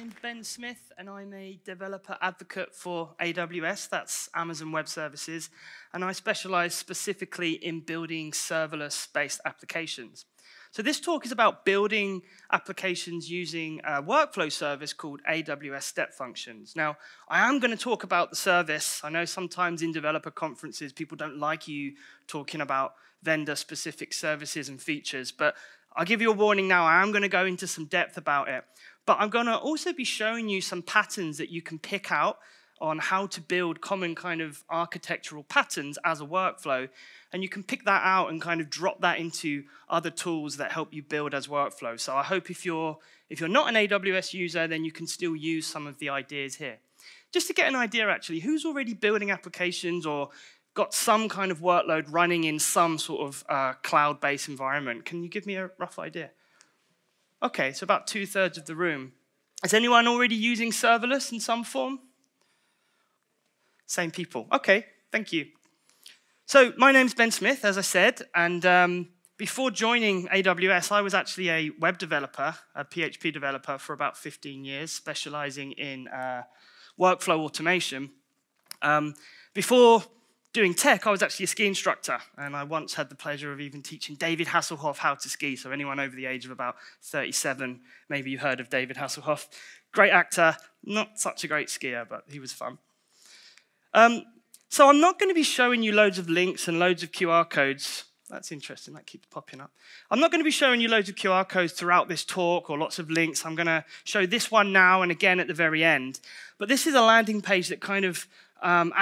name's Ben Smith, and I'm a developer advocate for AWS, that's Amazon Web Services, and I specialize specifically in building serverless-based applications. So this talk is about building applications using a workflow service called AWS Step Functions. Now, I am going to talk about the service. I know sometimes in developer conferences, people don't like you talking about vendor-specific services and features, but I'll give you a warning now. I am going to go into some depth about it. But I'm going to also be showing you some patterns that you can pick out on how to build common kind of architectural patterns as a workflow. And you can pick that out and kind of drop that into other tools that help you build as workflows. So I hope if you're not an AWS user, then you can still use some of the ideas here. Just to get an idea, actually, who's already building applications or got some kind of workload running in some sort of cloud-based environment? Can you give me a rough idea? OK, so about 2/3 of the room. Is anyone already using serverless in some form? Same people. OK, thank you. So my name's Ben Smith, as I said. And before joining AWS, I was actually a web developer, a PHP developer, for about 15 years, specializing in workflow automation. Before doing tech, I was actually a ski instructor, and I once had the pleasure of even teaching David Hasselhoff how to ski. So anyone over the age of about 37, maybe you heard of David Hasselhoff. Great actor, not such a great skier, but he was fun. So I'm not going to be showing you loads of links and loads of QR codes. That's interesting, that keeps popping up. I'm not going to be showing you loads of QR codes throughout this talk or lots of links. I'm going to show this one now and again at the very end. But this is a landing page that kind of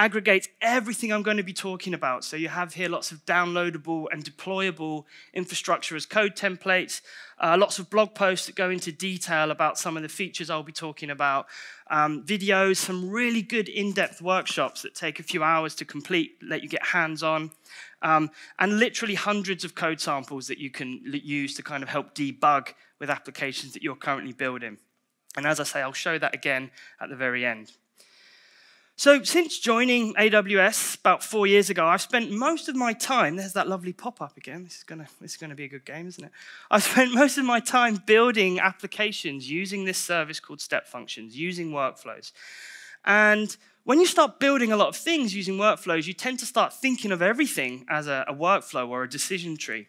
aggregates everything I'm going to be talking about. So you have here lots of downloadable and deployable infrastructure as code templates, lots of blog posts that go into detail about some of the features I'll be talking about, videos, some really good in-depth workshops that take a few hours to complete, let you get hands-on, and literally hundreds of code samples that you can use to kind of help debug with applications that you're currently building. And as I say, I'll show that again at the very end. So since joining AWS about 4 years ago, I've spent most of my time, there's that lovely pop-up again, this is gonna be a good game, isn't it? I've spent most of my time building applications using this service called Step Functions, using workflows. And when you start building a lot of things using workflows, you tend to start thinking of everything as a workflow or a decision tree.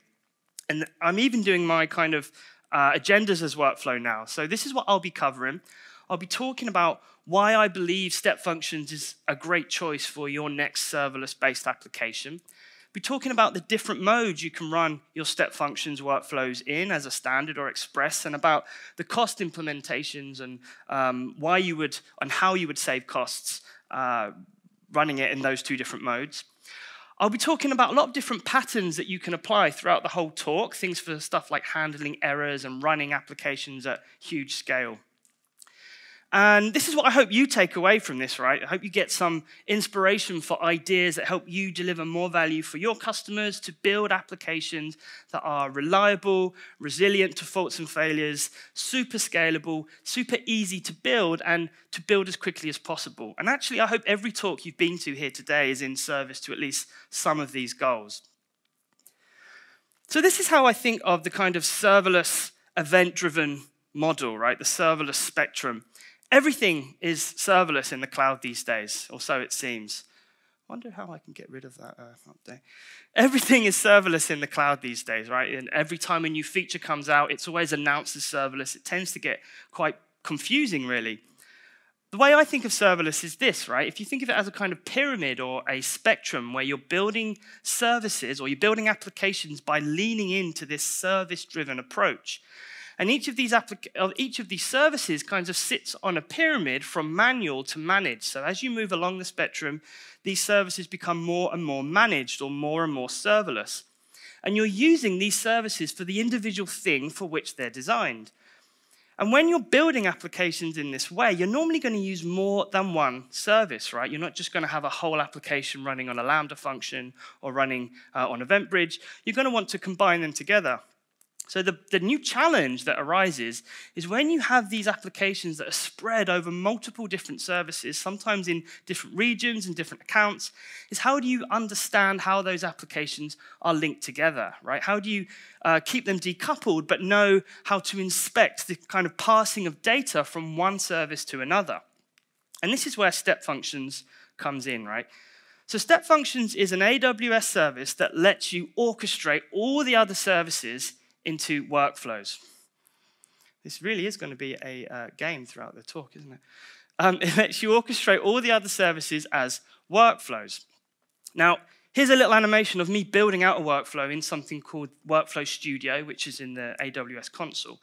And I'm even doing my kind of agendas as workflow now. So this is what I'll be covering. I'll be talking about why I believe Step Functions is a great choice for your next serverless-based application. I'll be talking about the different modes you can run your Step Functions workflows in as a standard or express, and about the cost implementations and why you would and how you would save costs running it in those two different modes. I'll be talking about a lot of different patterns that you can apply throughout the whole talk, things for stuff like handling errors and running applications at huge scale. And this is what I hope you take away from this, right? I hope you get some inspiration for ideas that help you deliver more value for your customers to build applications that are reliable, resilient to faults and failures, super scalable, super easy to build, and to build as quickly as possible. And actually, I hope every talk you've been to here today is in service to at least some of these goals. So this is how I think of the kind of serverless, event-driven model, right? The serverless spectrum. Everything is serverless in the cloud these days, or so it seems. I wonder how I can get rid of that update. Everything is serverless in the cloud these days, right? And every time a new feature comes out, it's always announced as serverless. It tends to get quite confusing, really. The way I think of serverless is this, right? If you think of it as a kind of pyramid or a spectrum where you're building services or you're building applications by leaning into this service-driven approach. And each of these services kind of sits on a pyramid from manual to managed. So as you move along the spectrum, these services become more and more managed or more and more serverless. And you're using these services for the individual thing for which they're designed. And when you're building applications in this way, you're normally going to use more than one service, right? You're not just going to have a whole application running on a Lambda function or running on EventBridge. You're going to want to combine them together. So the new challenge that arises is when you have these applications that are spread over multiple different services, sometimes in different regions and different accounts, is how do you understand how those applications are linked together, right? How do you keep them decoupled but know how to inspect the kind of passing of data from one service to another? And this is where Step Functions comes in, right? So Step Functions is an AWS service that lets you orchestrate all the other services into workflows. This really is going to be a game throughout the talk, isn't it? It lets you orchestrate all the other services as workflows. Now, here's a little animation of me building out a workflow in something called Workflow Studio, which is in the AWS console.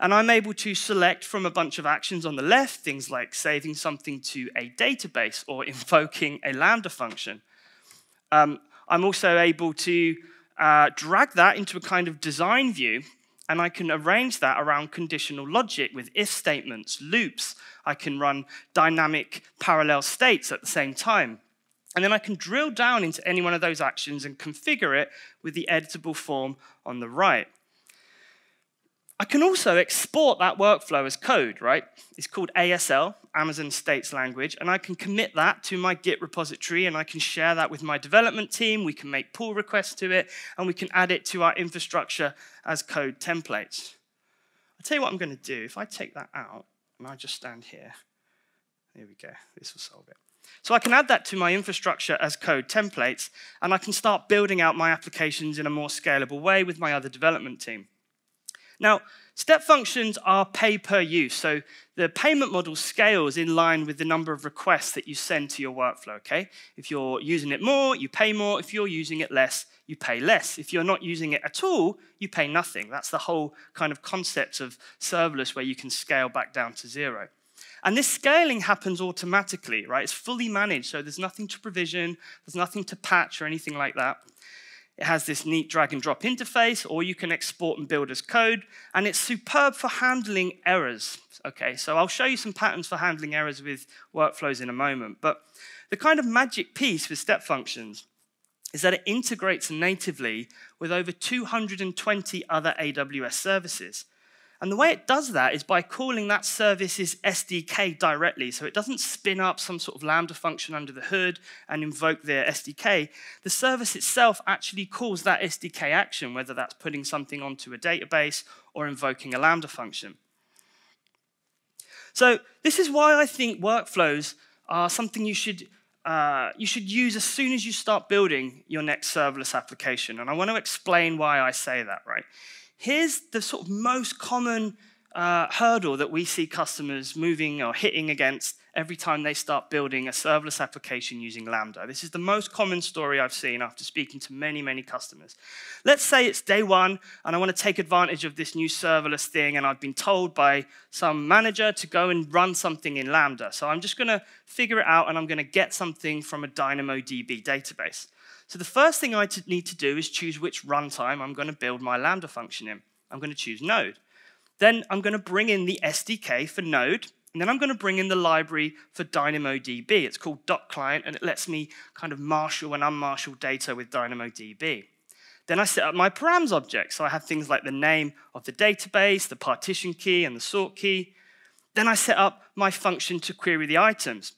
And I'm able to select from a bunch of actions on the left, things like saving something to a database or invoking a Lambda function. I'm also able to drag that into a kind of design view, and I can arrange that around conditional logic with if statements, loops. I can run dynamic parallel states at the same time. And then I can drill down into any one of those actions and configure it with the editable form on the right. I can also export that workflow as code, right? It's called ASL, Amazon States Language, and I can commit that to my Git repository, and I can share that with my development team. We can make pull requests to it, and we can add it to our infrastructure as code templates. I'll tell you what I'm going to do. If I take that out, and I just stand here, there we go. This will solve it. So I can add that to my infrastructure as code templates, and I can start building out my applications in a more scalable way with my other development team. Now, step functions are pay-per-use, so the payment model scales in line with the number of requests that you send to your workflow, okay? If you're using it more, you pay more. If you're using it less, you pay less. If you're not using it at all, you pay nothing. That's the whole kind of concept of serverless, where you can scale back down to zero. And this scaling happens automatically, right? It's fully managed, so there's nothing to provision, there's nothing to patch or anything like that. It has this neat drag-and-drop interface, or you can export and build as code, and it's superb for handling errors. Okay, so I'll show you some patterns for handling errors with workflows in a moment, but the kind of magic piece with step functions is that it integrates natively with over 220 other AWS services. And the way it does that is by calling that service's SDK directly. So it doesn't spin up some sort of Lambda function under the hood and invoke their SDK. The service itself actually calls that SDK action, whether that's putting something onto a database or invoking a Lambda function. So this is why I think workflows are something you should use as soon as you start building your next serverless application. And I want to explain why I say that, right? Here's the sort of most common hurdle that we see customers moving or hitting against every time they start building a serverless application using Lambda. This is the most common story I've seen after speaking to many, many customers. Let's say it's day one, and I want to take advantage of this new serverless thing, and I've been told by some manager to go and run something in Lambda. So I'm just going to figure it out, and I'm going to get something from a DynamoDB database. So the first thing I need to do is choose which runtime I'm going to build my Lambda function in. I'm going to choose Node. Then I'm going to bring in the SDK for Node, and then I'm going to bring in the library for DynamoDB. It's called .client, and it lets me kind of marshal and unmarshal data with DynamoDB. Then I set up my params object, so I have things like the name of the database, the partition key, and the sort key. Then I set up my function to query the items.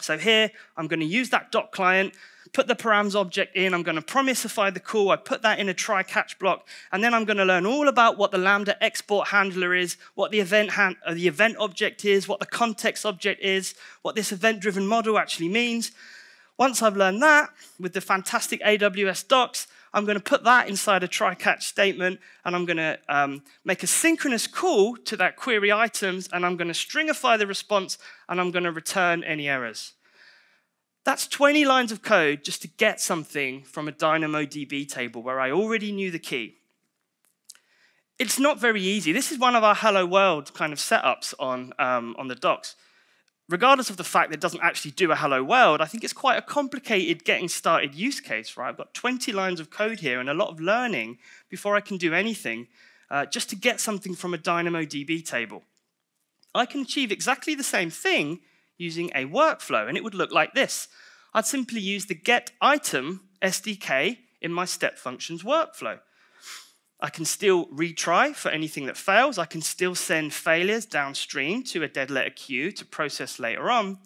So here, I'm going to use that .client, put the params object in, I'm going to promisify the call, I put that in a try-catch block, and then I'm going to learn all about what the Lambda export handler is, what the event object is, what the context object is, what this event-driven model actually means. Once I've learned that, with the fantastic AWS docs, I'm going to put that inside a try-catch statement, and I'm going to make a synchronous call to that query items, and I'm going to stringify the response, and I'm going to return any errors. That's 20 lines of code just to get something from a DynamoDB table where I already knew the key. It's not very easy. This is one of our Hello World kind of setups on the docs. Regardless of the fact that it doesn't actually do a Hello World, I think it's quite a complicated getting started use case, right? I've got 20 lines of code here and a lot of learning before I can do anything just to get something from a DynamoDB table. I can achieve exactly the same thing using a workflow, and it would look like this. I'd simply use the get item SDK in my step functions workflow. I can still retry for anything that fails. I can still send failures downstream to a dead letter queue to process later on.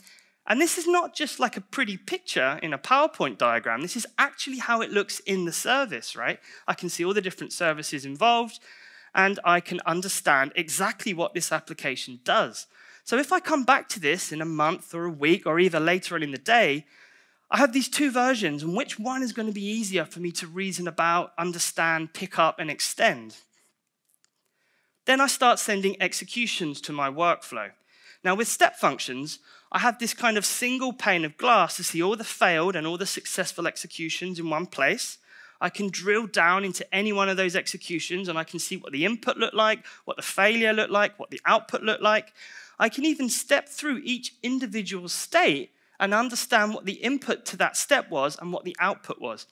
And this is not just like a pretty picture in a PowerPoint diagram. This is actually how it looks in the service, right? I can see all the different services involved, and I can understand exactly what this application does. So if I come back to this in a month or a week or either later on in the day, I have these two versions, and which one is going to be easier for me to reason about, understand, pick up, and extend? Then I start sending executions to my workflow. Now with step functions, I have this kind of single pane of glass to see all the failed and all the successful executions in one place. I can drill down into any one of those executions, and I can see what the input looked like, what the failure looked like, what the output looked like. I can even step through each individual state and understand what the input to that step was and what the output was.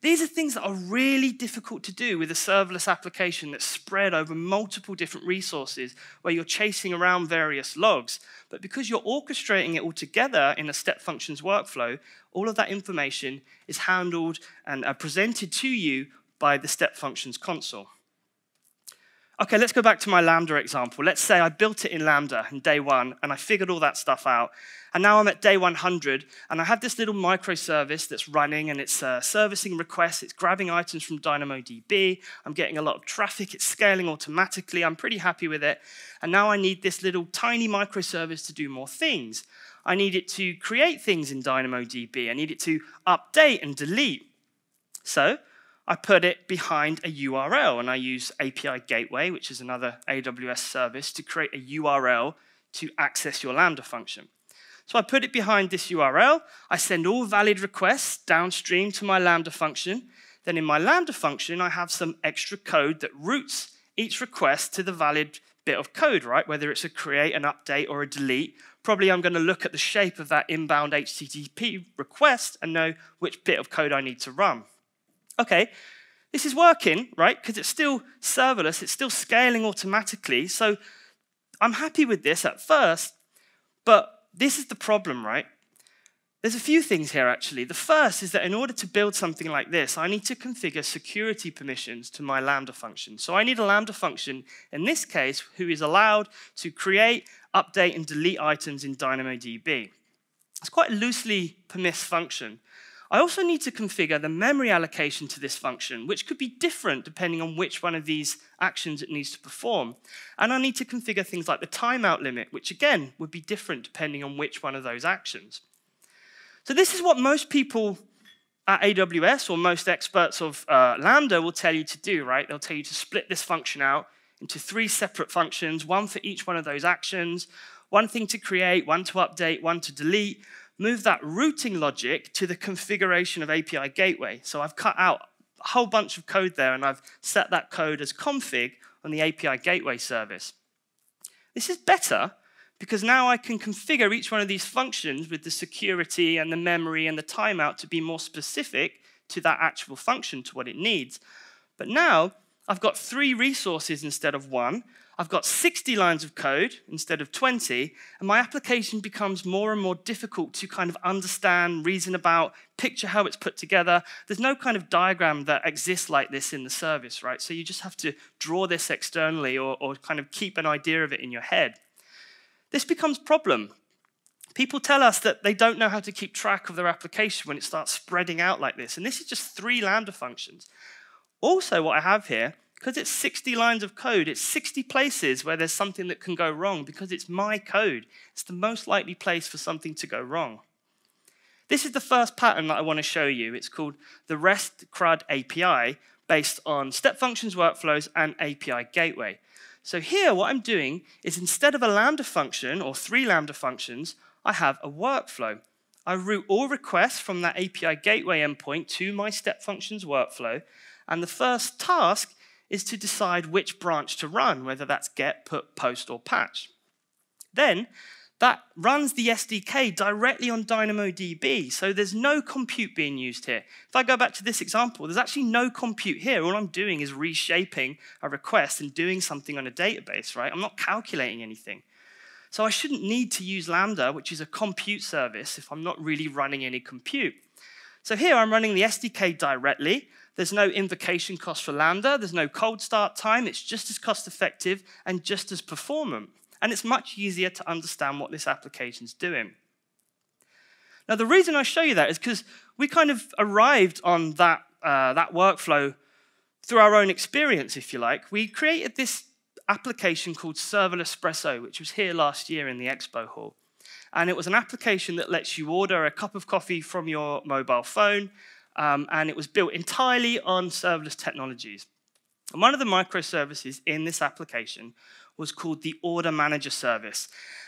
These are things that are really difficult to do with a serverless application that's spread over multiple different resources where you're chasing around various logs. But because you're orchestrating it all together in a step functions workflow, all of that information is handled and presented to you by the step functions console. Okay, let's go back to my Lambda example. Let's say I built it in Lambda on day one, and I figured all that stuff out. And now I'm at day 100, and I have this little microservice that's running, and it's servicing requests. It's grabbing items from DynamoDB. I'm getting a lot of traffic. It's scaling automatically. I'm pretty happy with it. And now I need this little tiny microservice to do more things. I need it to create things in DynamoDB. I need it to update and delete. So I put it behind a URL, and I use API Gateway, which is another AWS service, to create a URL to access your Lambda function. So I put it behind this URL. I send all valid requests downstream to my Lambda function. Then in my Lambda function, I have some extra code that routes each request to the valid bit of code, right? Whether it's a create, an update, or a delete. Probably I'm going to look at the shape of that inbound HTTP request and know which bit of code I need to run. Okay, this is working, right? Because it's still serverless, it's still scaling automatically, so I'm happy with this at first, but this is the problem, right? There's a few things here, actually. The first is that in order to build something like this, I need to configure security permissions to my Lambda function. So I need a Lambda function, in this case, who is allowed to create, update, and delete items in DynamoDB. It's quite a loosely permissive function. I also need to configure the memory allocation to this function, which could be different depending on which one of these actions it needs to perform. And I need to configure things like the timeout limit, which again would be different depending on which one of those actions. So this is what most people at AWS or most experts of Lambda will tell you to do, right? They'll tell you to split this function out into three separate functions, one for each one of those actions, one thing to create, one to update, one to delete. Move that routing logic to the configuration of API Gateway. So I've cut out a whole bunch of code there, and I've set that code as config on the API Gateway service. This is better because now I can configure each one of these functions with the security and the memory and the timeout to be more specific to that actual function, to what it needs. But now I've got three resources instead of one. I've got 60 lines of code instead of 20, and my application becomes more and more difficult to kind of understand, reason about, picture how it's put together. There's no kind of diagram that exists like this in the service, right? So you just have to draw this externally or kind of keep an idea of it in your head. This becomes a problem. People tell us that they don't know how to keep track of their application when it starts spreading out like this, and this is just three Lambda functions. Also, what I have here, because it's 60 lines of code, it's 60 places where there's something that can go wrong because it's my code. It's the most likely place for something to go wrong. This is the first pattern that I want to show you. It's called the REST CRUD API, based on step functions workflows and API Gateway. So here, what I'm doing is instead of a Lambda function or three Lambda functions, I have a workflow. I route all requests from that API Gateway endpoint to my step functions workflow, and the first task is to decide which branch to run, whether that's get, put, post, or patch. Then that runs the SDK directly on DynamoDB, so there's no compute being used here. If I go back to this example, there's actually no compute here. All I'm doing is reshaping a request and doing something on a database, right? I'm not calculating anything. So I shouldn't need to use Lambda, which is a compute service, if I'm not really running any compute. So here I'm running the SDK directly. There's no invocation cost for Lambda. There's no cold start time. It's just as cost effective and just as performant. And it's much easier to understand what this application's doing. Now, the reason I show you that is because we kind of arrived on that workflow through our own experience, if you like. We created this application called Serverless Espresso, which was here last year in the expo hall. And it was an application that lets you order a cup of coffee from your mobile phone, and it was built entirely on serverless technologies. And one of the microservices in this application was called the Order Manager Service.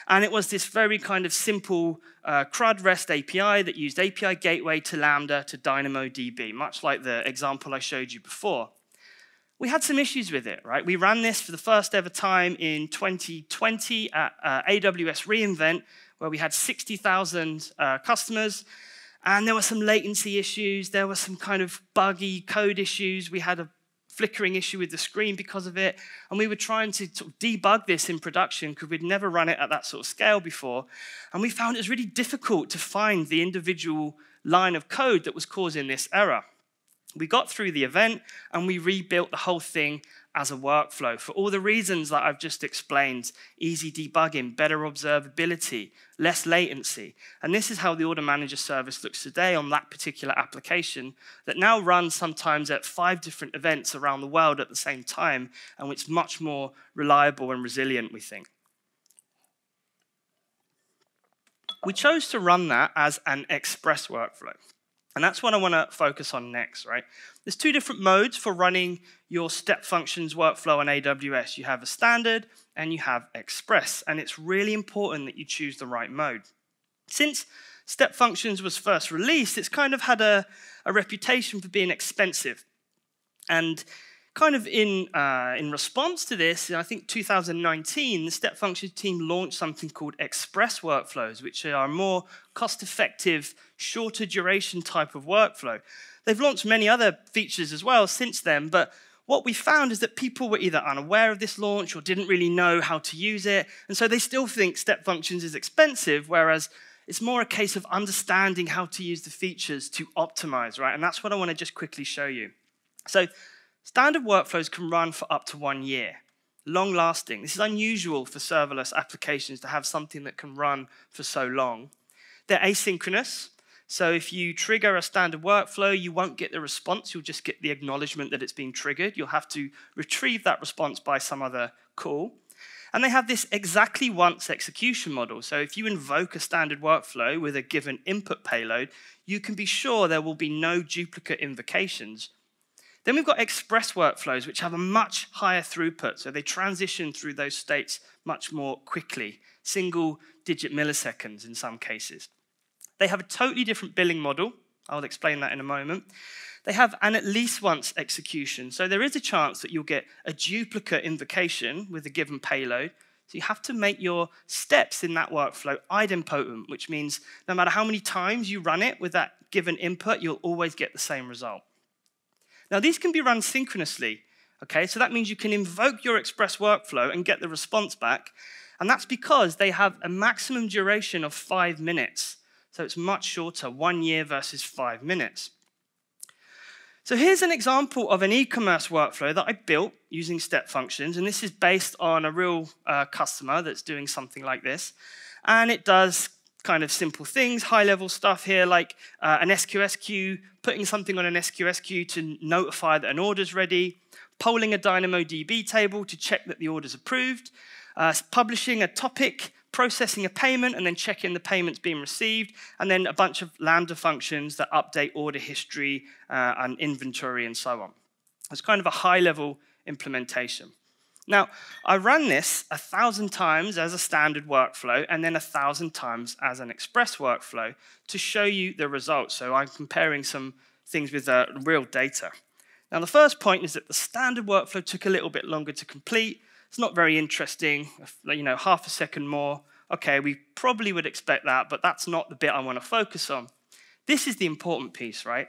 And it was this very kind of simple CRUD REST API that used API Gateway to Lambda to DynamoDB, much like the example I showed you before. We had some issues with it, right? We ran this for the first ever time in 2020 at AWS re:Invent, where we had 60,000 customers. And there were some latency issues. There were some kind of buggy code issues. We had a flickering issue with the screen because of it. And we were trying to sort of debug this in production because we'd never run it at that sort of scale before. And we found it was really difficult to find the individual line of code that was causing this error. We got through the event, and we rebuilt the whole thing as a workflow for all the reasons that I've just explained: easy debugging, better observability, less latency. And this is how the Order Manager service looks today on that particular application that now runs sometimes at 5 different events around the world at the same time, and it's much more reliable and resilient, we think. We chose to run that as an Express workflow. And that's what I want to focus on next, right? There's 2 different modes for running your Step Functions workflow on AWS. You have a standard and you have Express. And it's really important that you choose the right mode. Since Step Functions was first released, it's kind of had a reputation for being expensive. And kind of in response to this, I think 2019, the Step Functions team launched something called Express Workflows, which are a more cost-effective, shorter duration type of workflow. They've launched many other features as well since then, but what we found is that people were either unaware of this launch or didn't really know how to use it, and so they still think Step Functions is expensive, whereas it's more a case of understanding how to use the features to optimize, right? And that's what I want to just quickly show you. So, standard workflows can run for up to 1 year, long-lasting. This is unusual for serverless applications to have something that can run for so long. They're asynchronous, so if you trigger a standard workflow, you won't get the response. You'll just get the acknowledgement that it's been triggered. You'll have to retrieve that response by some other call. And they have this exactly once execution model. So if you invoke a standard workflow with a given input payload, you can be sure there will be no duplicate invocations. Then we've got Express workflows, which have a much higher throughput. So they transition through those states much more quickly, single-digit milliseconds in some cases. They have a totally different billing model. I'll explain that in a moment. They have an at least once execution. So there is a chance that you'll get a duplicate invocation with a given payload. So you have to make your steps in that workflow idempotent, which means no matter how many times you run it with that given input, you'll always get the same result. Now, these can be run synchronously, okay? So that means you can invoke your Express workflow and get the response back, and that's because they have a maximum duration of 5 minutes. So it's much shorter, 1 year versus 5 minutes. So here's an example of an e-commerce workflow that I built using Step Functions, and this is based on a real customer that's doing something like this, and it does kind of simple things, high-level stuff here, like an SQS queue, putting something on an SQS queue to notify that an order's ready, polling a DynamoDB table to check that the order's approved, publishing a topic, processing a payment, and then checking the payment's been received, and then a bunch of Lambda functions that update order history and inventory and so on. It's kind of a high-level implementation. Now, I ran this 1,000 times as a standard workflow and then 1,000 times as an Express workflow to show you the results. So I'm comparing some things with real data. Now, the first point is that the standard workflow took a little bit longer to complete. It's not very interesting, you know, half a second more. Okay, we probably would expect that, but that's not the bit I want to focus on. This is the important piece, right?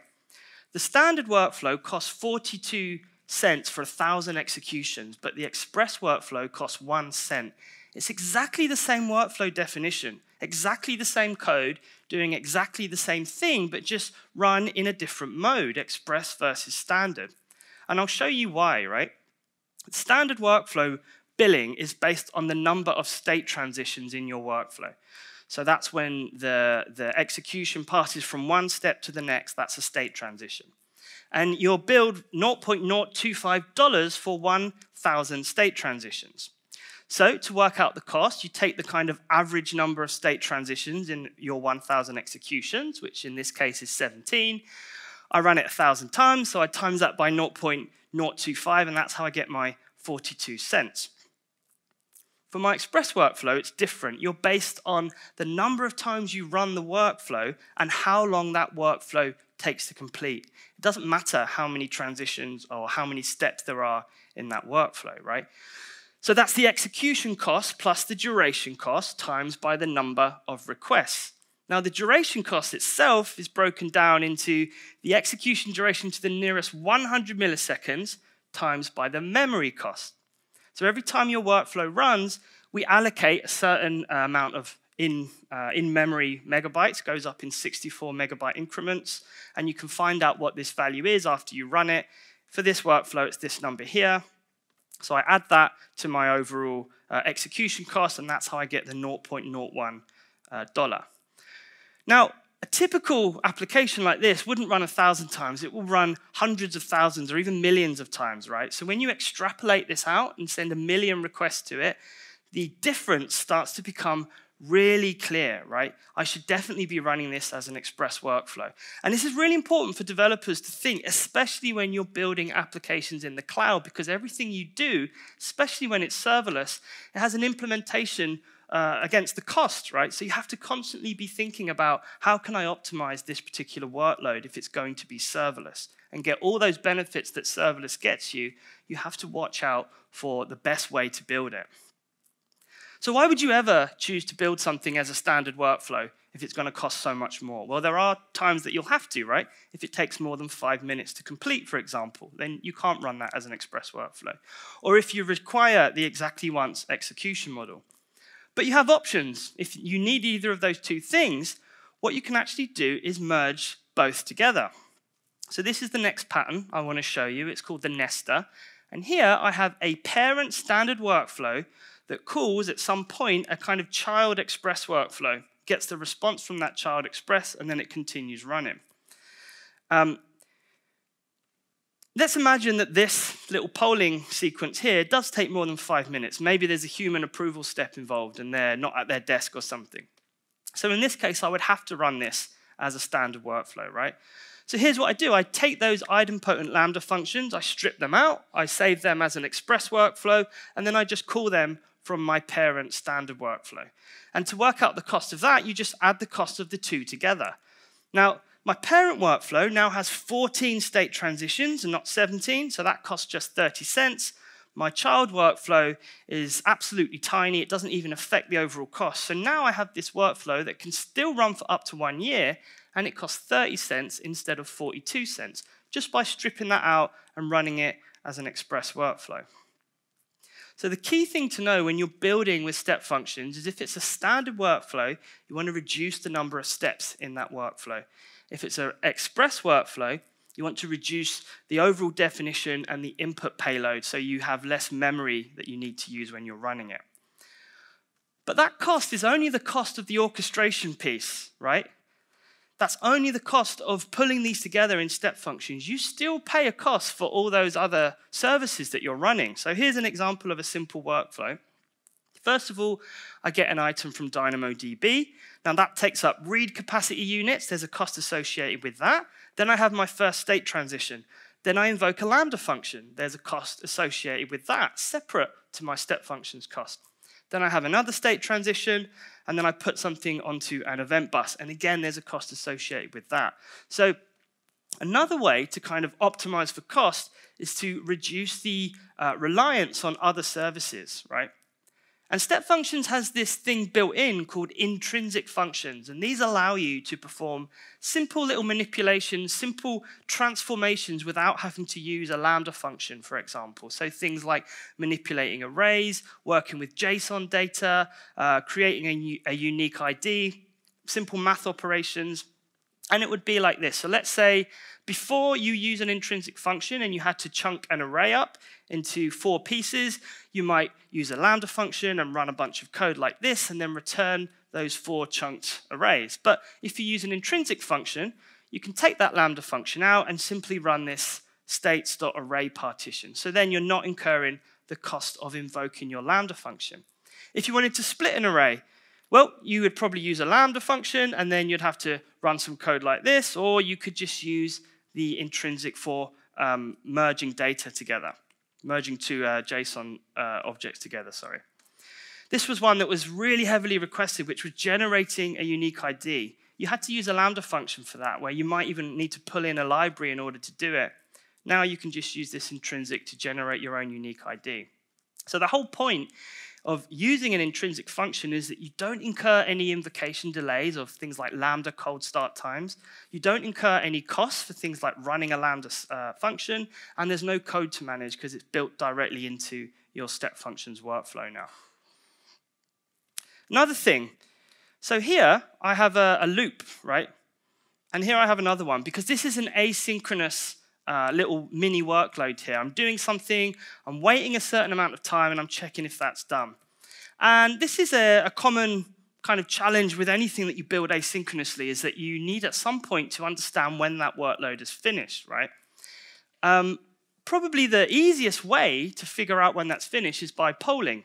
The standard workflow costs 42 cents for 1,000 executions, but the Express workflow costs 1 cent. It's exactly the same workflow definition, exactly the same code, doing exactly the same thing, but just run in a different mode, Express versus Standard. And I'll show you why, right? Standard workflow billing is based on the number of state transitions in your workflow. So that's when the execution passes from one step to the next. That's a state transition. And you'll build $0.025 for 1,000 state transitions. So to work out the cost, you take the kind of average number of state transitions in your 1,000 executions, which in this case is 17. I run it 1,000 times, so I times that by 0.025, and that's how I get my 42 cents. For my Express workflow, it's different. You're based on the number of times you run the workflow and how long that workflow takes to complete. It doesn't matter how many transitions or how many steps there are in that workflow, right? So that's the execution cost plus the duration cost times by the number of requests. Now, the duration cost itself is broken down into the execution duration to the nearest 100 milliseconds times by the memory cost. So every time your workflow runs, we allocate a certain amount of in-memory megabytes, goes up in 64 megabyte increments, and you can find out what this value is after you run it. For this workflow, it's this number here. So I add that to my overall execution cost, and that's how I get the $0.01 dollar. Now, a typical application like this wouldn't run 1,000 times. It will run hundreds of thousands or even millions of times, right? So when you extrapolate this out and send 1 million requests to it, the difference starts to become really clear, right? I should definitely be running this as an Express workflow. And this is really important for developers to think, especially when you're building applications in the cloud, because everything you do, especially when it's serverless, it has an implementation against the cost, right? So you have to constantly be thinking about how can I optimize this particular workload if it's going to be serverless and get all those benefits that serverless gets you. You have to watch out for the best way to build it. So why would you ever choose to build something as a standard workflow if it's going to cost so much more? Well, there are times that you'll have to, right? If it takes more than 5 minutes to complete, for example, then you can't run that as an Express workflow. Or if you require the exactly once execution model. But you have options. If you need either of those two things, what you can actually do is merge both together. So this is the next pattern I want to show you. It's called the nester. And here I have a parent standard workflow that calls at some point a kind of child Express workflow, gets the response from that child Express, and then it continues running. Let's imagine that this little polling sequence here does take more than 5 minutes. Maybe there's a human approval step involved and they're not at their desk or something. So in this case, I would have to run this as a standard workflow, right? So here's what I do. I take those idempotent Lambda functions, I strip them out, I save them as an Express workflow, and then I just call them from my parent standard workflow. And to work out the cost of that, you just add the cost of the two together. Now, my parent workflow now has 14 state transitions and not 17, so that costs just 30 cents. My child workflow is absolutely tiny. It doesn't even affect the overall cost. So now I have this workflow that can still run for up to 1 year, and it costs 30 cents instead of 42 cents, just by stripping that out and running it as an Express workflow. So the key thing to know when you're building with step functions is if it's a standard workflow, you want to reduce the number of steps in that workflow. If it's an Express workflow, you want to reduce the overall definition and the input payload so you have less memory that you need to use when you're running it. But that cost is only the cost of the orchestration piece, right? That's only the cost of pulling these together in step functions. You still pay a cost for all those other services that you're running. So here's an example of a simple workflow. First of all, I get an item from DynamoDB. Now that takes up read capacity units. There's a cost associated with that. Then I have my first state transition. Then I invoke a Lambda function. There's a cost associated with that, separate to my step functions cost. Then I have another state transition, and then I put something onto an event bus. And again, there's a cost associated with that. So another way to kind of optimize for cost is to reduce the reliance on other services, right? And step functions has this thing built in called intrinsic functions, and these allow you to perform simple little manipulations, simple transformations without having to use a Lambda function, for example. So things like manipulating arrays, working with JSON data, creating a unique ID, simple math operations. And it would be like this. So let's say before you use an intrinsic function and you had to chunk an array up into 4 pieces, you might use a Lambda function and run a bunch of code like this and then return those 4 chunked arrays. But if you use an intrinsic function, you can take that Lambda function out and simply run this states.array partition. So then you're not incurring the cost of invoking your Lambda function. If you wanted to split an array, well, you would probably use a Lambda function, and then you'd have to run some code like this, or you could just use the intrinsic for merging data together, merging two JSON objects together, sorry. This was one that was really heavily requested, which was generating a unique ID. You had to use a Lambda function for that, where you might even need to pull in a library in order to do it. Now you can just use this intrinsic to generate your own unique ID. So the whole point of using an intrinsic function is that you don't incur any invocation delays of things like Lambda cold start times. You don't incur any costs for things like running a Lambda function, and there's no code to manage because it's built directly into your step functions workflow now. Another thing, so here I have a loop, right? And here I have another one, because this is an asynchronous little mini workload here. I'm doing something, I'm waiting a certain amount of time, and I'm checking if that's done. And this is a common kind of challenge with anything that you build asynchronously, is that you need at some point to understand when that workload is finished, right? Probably the easiest way to figure out when that's finished is by polling.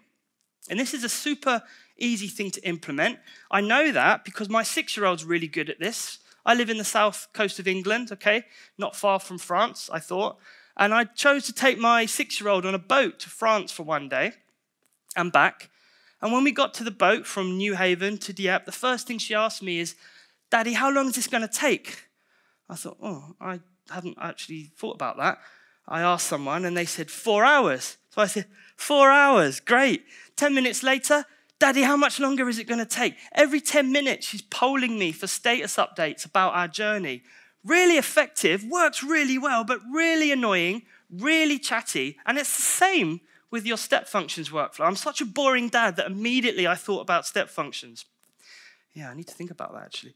And this is a super easy thing to implement. I know that because my 6-year-old's really good at this. I live in the south coast of England, okay, not far from France, I thought. And I chose to take my 6-year-old on a boat to France for one day and back. And when we got to the boat from New Haven to Dieppe, the first thing she asked me is, "Daddy, how long is this going to take?" I thought, oh, I haven't actually thought about that. I asked someone and they said, 4 hours. So I said, 4 hours, great. 10 minutes later, "Daddy, how much longer is it going to take?" Every 10 minutes, she's polling me for status updates about our journey. Really effective, works really well, but really annoying, really chatty. And it's the same with your step functions workflow. I'm such a boring dad that immediately I thought about step functions. Yeah, I need to think about that, actually.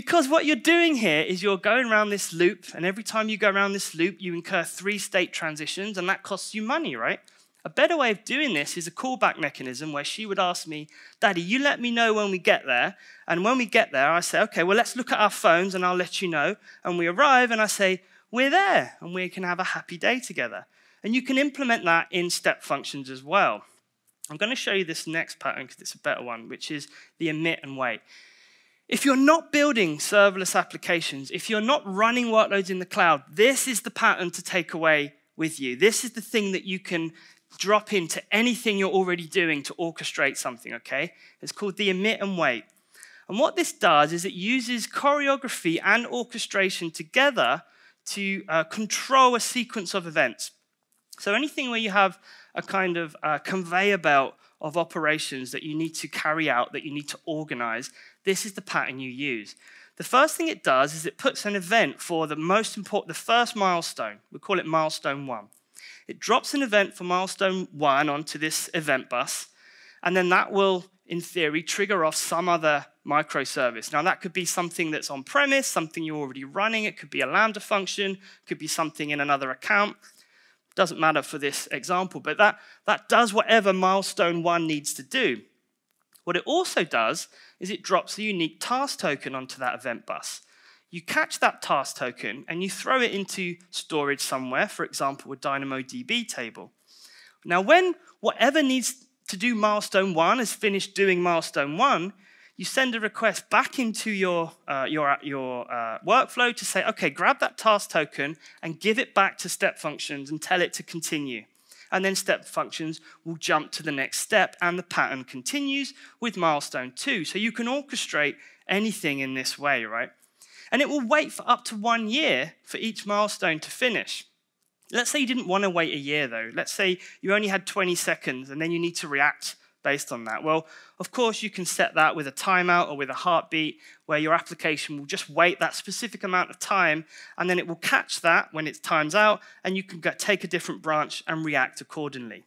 Because what you're doing here is you're going around this loop, and every time you go around this loop, you incur 3 state transitions, and that costs you money, right? A better way of doing this is a callback mechanism where she would ask me, "Daddy, you let me know when we get there." And when we get there, I say, "Okay, well, let's look at our phones and I'll let you know." And we arrive and I say, "We're there," and we can have a happy day together. And you can implement that in step functions as well. I'm going to show you this next pattern because it's a better one, which is the emit and wait. If you're not building serverless applications, if you're not running workloads in the cloud, this is the pattern to take away with you. This is the thing that you can drop into anything you're already doing to orchestrate something, okay? It's called the emit and wait. And what this does is it uses choreography and orchestration together to control a sequence of events. So anything where you have a kind of conveyor belt of operations that you need to carry out, that you need to organize, this is the pattern you use. The first thing it does is it puts an event for the most important, the first milestone. We call it milestone 1. It drops an event for milestone 1 onto this event bus, and then that will, in theory, trigger off some other microservice. Now, that could be something that's on-premise, something you're already running. It could be a Lambda function. It could be something in another account. Doesn't matter for this example, but that does whatever milestone 1 needs to do. What it also does is it drops a unique task token onto that event bus. You catch that task token and you throw it into storage somewhere, for example, a DynamoDB table. Now, when whatever needs to do milestone 1 is finished doing milestone 1, you send a request back into your workflow to say, okay, grab that task token and give it back to step functions and tell it to continue. And then step functions will jump to the next step, and the pattern continues with milestone 2. So you can orchestrate anything in this way, right? And it will wait for up to 1 year for each milestone to finish. Let's say you didn't want to wait a year, though. Let's say you only had 20 seconds, and then you need to react based on that. Well, of course, you can set that with a timeout or with a heartbeat, where your application will just wait that specific amount of time, and then it will catch that when it times out, and you can take a different branch and react accordingly.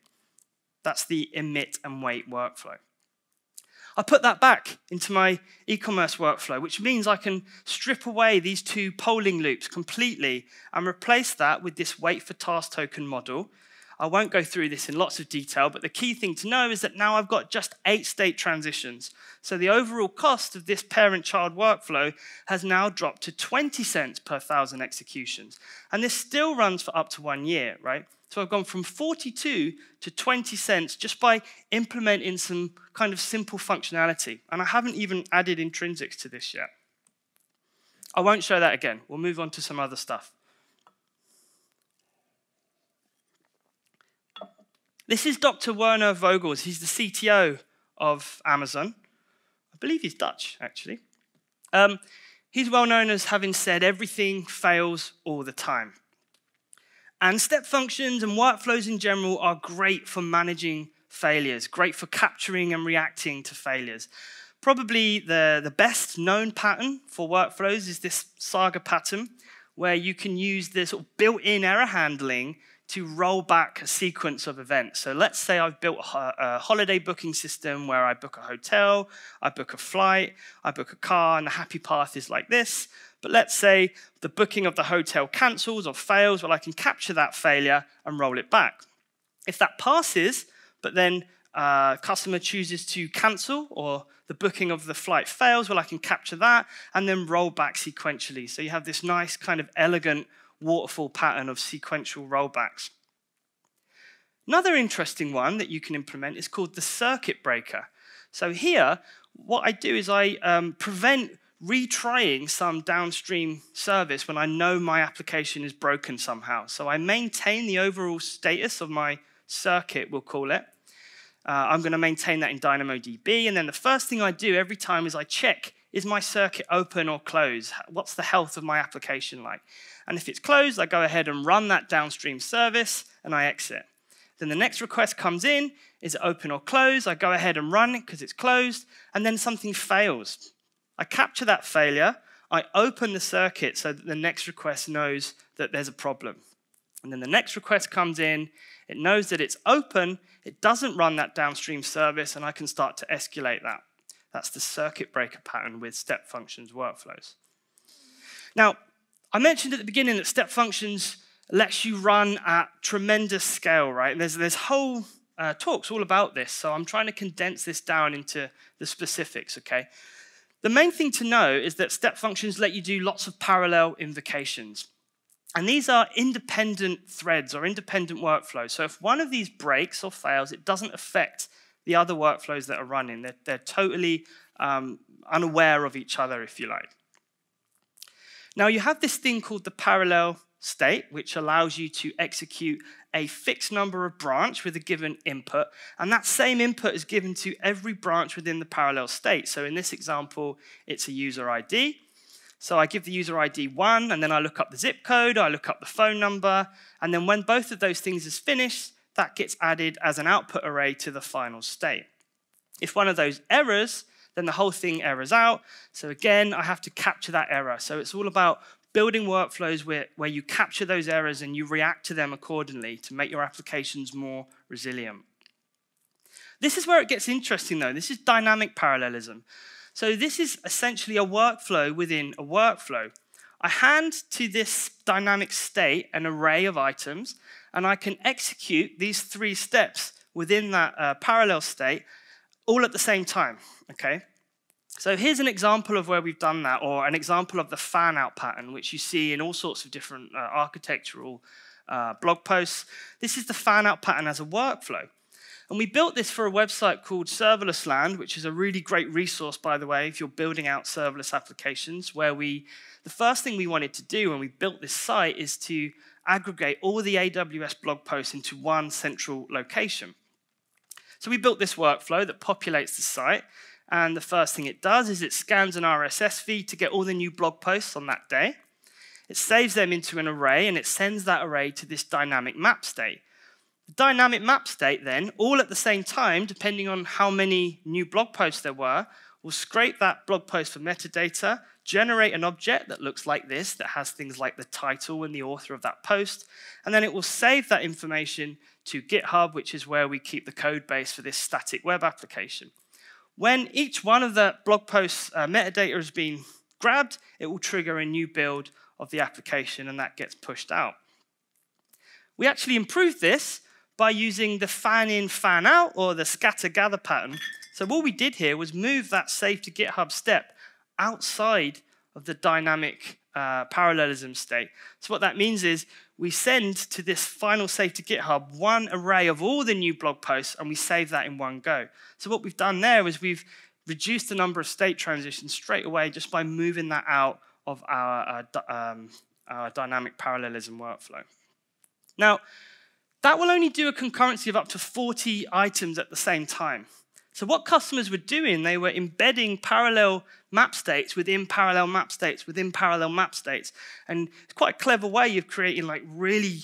That's the emit and wait workflow. I put that back into my e-commerce workflow, which means I can strip away these two polling loops completely and replace that with this wait for task token model. I won't go through this in lots of detail, but the key thing to know is that now I've got just 8 state transitions. So the overall cost of this parent-child workflow has now dropped to 20 cents per 1,000 executions. And this still runs for up to 1 year, right? So I've gone from 42 to 20 cents just by implementing some kind of simple functionality. And I haven't even added intrinsics to this yet. I won't show that again. We'll move on to some other stuff. This is Dr. Werner Vogels. He's the CTO of Amazon. I believe he's Dutch, actually. He's well known as having said everything fails all the time. And step functions and workflows in general are great for managing failures, great for capturing and reacting to failures. Probably the best known pattern for workflows is this saga pattern, where you can use this built-in error handling to roll back a sequence of events. So let's say I've built a holiday booking system where I book a hotel, I book a flight, I book a car, and the happy path is like this. But let's say the booking of the hotel cancels or fails. Well, I can capture that failure and roll it back. If that passes, but then customer chooses to cancel or the booking of the flight fails, well, I can capture that and then roll back sequentially. So you have this nice kind of elegant waterfall pattern of sequential rollbacks. Another interesting one that you can implement is called the circuit breaker. So here, what I do is I prevent retrying some downstream service when I know my application is broken somehow. So I maintain the overall status of my circuit, we'll call it. I'm going to maintain that in DynamoDB, and then the first thing I do every time is I check, is my circuit open or closed? What's the health of my application like? And if it's closed, I go ahead and run that downstream service, and I exit. Then the next request comes in, is it open or closed? I go ahead and run it because it's closed, and then something fails. I capture that failure, I open the circuit so that the next request knows that there's a problem. And then the next request comes in, it knows that it's open, it doesn't run that downstream service, and I can start to escalate that. That's the circuit breaker pattern with step functions workflows. Now, I mentioned at the beginning that step functions lets you run at tremendous scale, right? There's whole talks all about this, so I'm trying to condense this down into the specifics, okay? The main thing to know is that step functions let you do lots of parallel invocations. And these are independent threads or independent workflows. So if one of these breaks or fails, it doesn't affect the other workflows that are running. They're totally unaware of each other, if you like. Now, you have this thing called the parallel state, which allows you to execute a fixed number of branches with a given input. And that same input is given to every branch within the parallel state. So in this example, it's a user ID. So I give the user ID 1, and then I look up the zip code, I look up the phone number. And then when both of those things is finished, that gets added as an output array to the final state. If one of those errors, then the whole thing errors out. So again, I have to capture that error. So it's all about building workflows where you capture those errors and you react to them accordingly to make your applications more resilient. This is where it gets interesting, though. This is dynamic parallelism. So this is essentially a workflow within a workflow. I hand to this dynamic state an array of items, and I can execute these 3 steps within that parallel state all at the same time, okay? So here's an example of where we've done that, or an example of the fan-out pattern, which you see in all sorts of different architectural blog posts. This is the fan-out pattern as a workflow. And we built this for a website called Serverless Land, which is a really great resource, by the way, if you're building out serverless applications, where the first thing we wanted to do when we built this site is to aggregate all the AWS blog posts into one central location. So we built this workflow that populates the site, and the first thing it does is it scans an RSS feed to get all the new blog posts on that day. It saves them into an array, and it sends that array to this dynamic map state. The dynamic map state then, all at the same time, depending on how many new blog posts there were, will scrape that blog post for metadata, generate an object that looks like this, that has things like the title and the author of that post, and then it will save that information to GitHub, which is where we keep the code base for this static web application. When each one of the blog posts metadata has been grabbed, it will trigger a new build of the application, and that gets pushed out. We actually improved this by using the fan-in, fan-out, or the scatter-gather pattern. So what we did here was move that save to GitHub step outside of the dynamic parallelism state. So what that means is we send to this final save to GitHub one array of all the new blog posts, and we save that in one go. So what we've done there is we've reduced the number of state transitions straight away just by moving that out of our dynamic parallelism workflow. Now, that will only do a concurrency of up to 40 items at the same time. So what customers were doing, they were embedding parallel map states within parallel map states within parallel map states. And it's quite a clever way of creating like really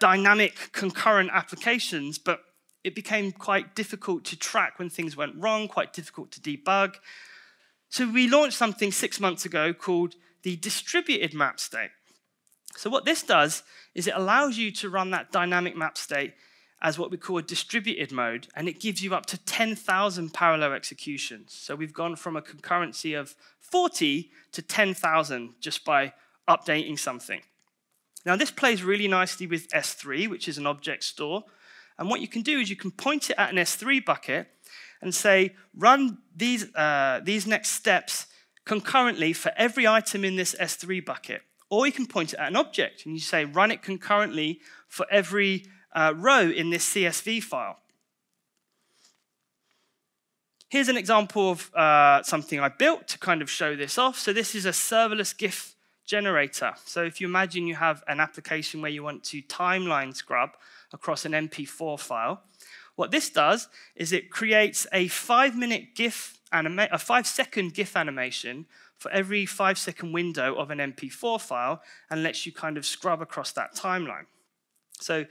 dynamic concurrent applications, but it became quite difficult to track when things went wrong, quite difficult to debug. So we launched something 6 months ago called the distributed map state. So what this does is it allows you to run that dynamic map state as what we call a distributed mode, and it gives you up to 10,000 parallel executions. So we've gone from a concurrency of 40 to 10,000 just by updating something. Now this plays really nicely with S3, which is an object store. And what you can do is you can point it at an S3 bucket and say, run these next steps concurrently for every item in this S3 bucket. Or you can point it at an object, and you say, run it concurrently for every row in this CSV file. Here's an example of something I built to kind of show this off. So this is a serverless GIF generator. So if you imagine you have an application where you want to timeline scrub across an MP4 file, what this does is it creates a 5-minute GIF, a 5-second GIF animation for every 5-second window of an MP4 file and lets you kind of scrub across that timeline. So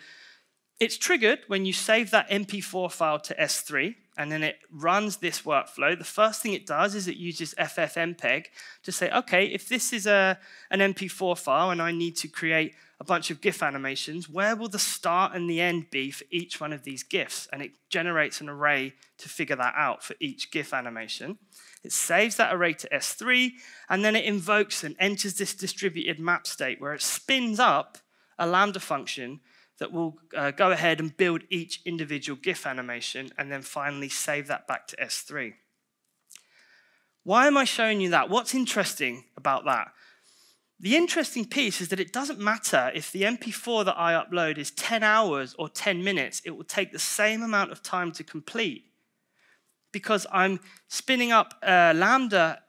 it's triggered when you save that MP4 file to S3, and then it runs this workflow. The first thing it does is it uses FFmpeg to say, okay, if this is an MP4 file and I need to create a bunch of GIF animations, where will the start and the end be for each one of these GIFs? And it generates an array to figure that out for each GIF animation. It saves that array to S3, and then it invokes and enters this distributed map state where it spins up a Lambda function that will go ahead and build each individual GIF animation and then finally save that back to S3. Why am I showing you that? What's interesting about that? The interesting piece is that it doesn't matter if the MP4 that I upload is 10 hours or 10 minutes. It will take the same amount of time to complete because I'm spinning up a Lambda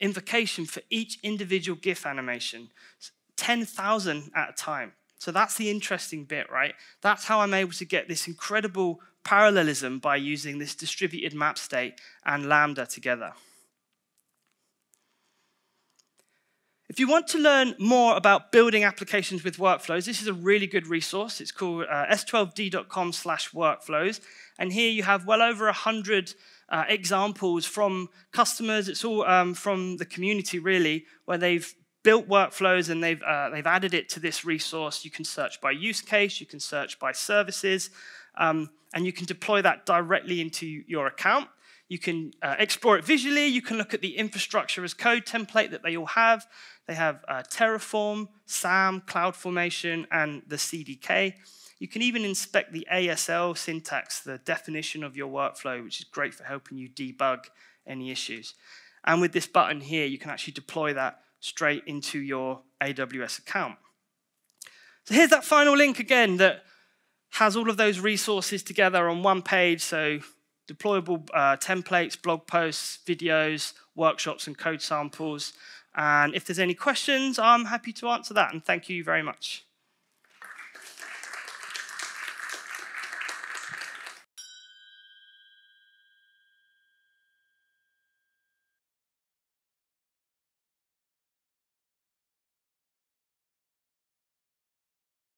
invocation for each individual GIF animation, 10,000 at a time. So that's the interesting bit, right? That's how I'm able to get this incredible parallelism by using this distributed map state and Lambda together. If you want to learn more about building applications with workflows, this is a really good resource. It's called s12d.com/workflows. And here you have well over 100 examples from customers. It's all from the community, really, where they've built workflows and they've added it to this resource. You can search by use case. You can search by services. And you can deploy that directly into your account. You can explore it visually. You can look at the infrastructure as code template that they all have. They have Terraform, SAM, CloudFormation, and the CDK. You can even inspect the ASL syntax, the definition of your workflow, which is great for helping you debug any issues. And with this button here, you can actually deploy that straight into your AWS account. So here's that final link again that has all of those resources together on one page. So deployable templates, blog posts, videos, workshops, and code samples. And if there's any questions, I'm happy to answer that. And thank you very much.